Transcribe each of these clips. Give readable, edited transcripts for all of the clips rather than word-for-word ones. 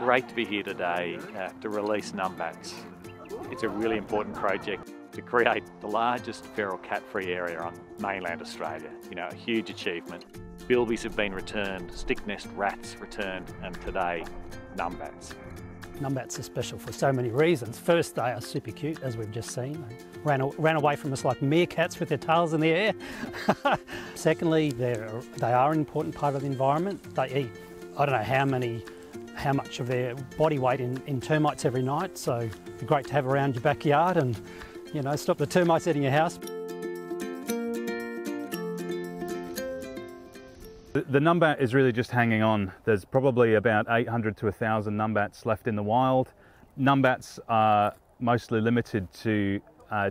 great to be here today to release numbats. It's a really important project to create the largest feral cat-free area on mainland Australia. You know, a huge achievement. Bilbies have been returned, stick nest rats returned, and today, numbats. Numbats are special for so many reasons. First, they are super cute, as we've just seen. They ran away from us like meerkats with their tails in the air. Secondly, they are an important part of the environment. They eat, I don't know how much of their body weight in termites every night, so they're great to have around your backyard and, you know, stop the termites eating your house. The numbat is really just hanging on. There's probably about 800 to 1,000 numbats left in the wild. Numbats are mostly limited to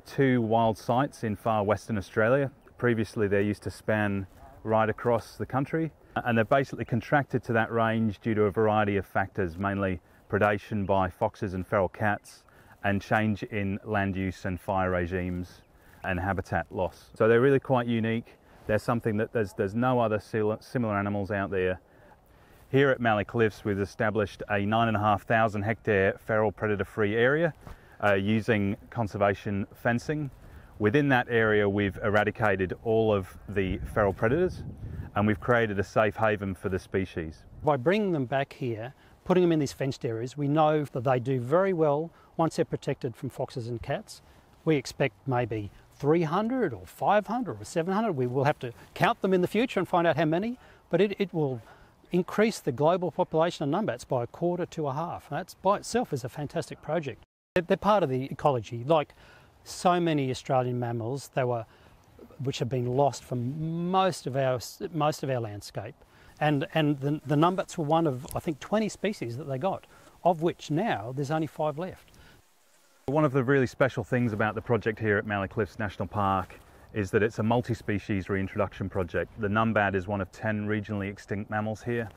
two wild sites in far western Australia. Previously they used to span right across the country, and they're basically contracted to that range due to a variety of factors, mainly predation by foxes and feral cats, and change in land use and fire regimes and habitat loss. So they're really quite unique. They're something that there's no other similar animals out there. Here at Mallee Cliffs, we've established a 9,500 hectare feral predator-free area using conservation fencing. Within that area, we've eradicated all of the feral predators, and we've created a safe haven for the species. By bringing them back here, putting them in these fenced areas, we know that they do very well once they're protected from foxes and cats. We expect maybe 300 or 500 or 700. We will have to count them in the future and find out how many, but it will increase the global population of numbats by 1/4 to 1/2. That by itself is a fantastic project. They're part of the ecology. Like so many Australian mammals, which have been lost from most of our landscape. And the numbats were one of, I think, 20 species that they got, of which now there's only 5 left. One of the really special things about the project here at Mallee Cliffs National Park is that it's a multi-species reintroduction project. The numbat is one of 10 regionally extinct mammals here,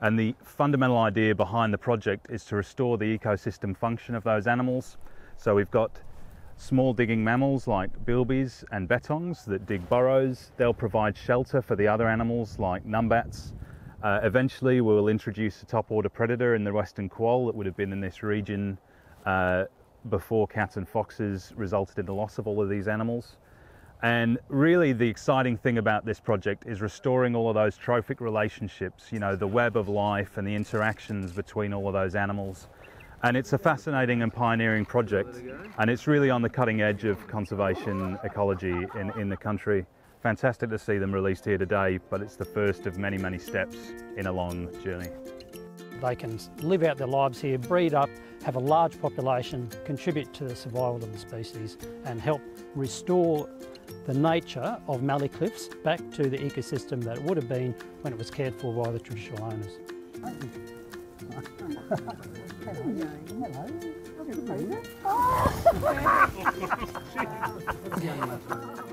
and the fundamental idea behind the project is to restore the ecosystem function of those animals. So we've got small digging mammals like bilbies and bettongs that dig burrows. They'll provide shelter for the other animals like numbats. Eventually we'll introduce a top-order predator in the western quoll that would have been in this region before cats and foxes resulted in the loss of all of these animals. And really the exciting thing about this project is restoring all of those trophic relationships, you know, the web of life and the interactions between all of those animals. And it's a fascinating and pioneering project, and it's really on the cutting edge of conservation ecology in the country. Fantastic to see them released here today, but it's the first of many, many steps in a long journey. They can live out their lives here, breed up, have a large population, contribute to the survival of the species, and help restore the nature of Mallee Cliffs back to the ecosystem that it would have been when it was cared for by the traditional owners. Hello.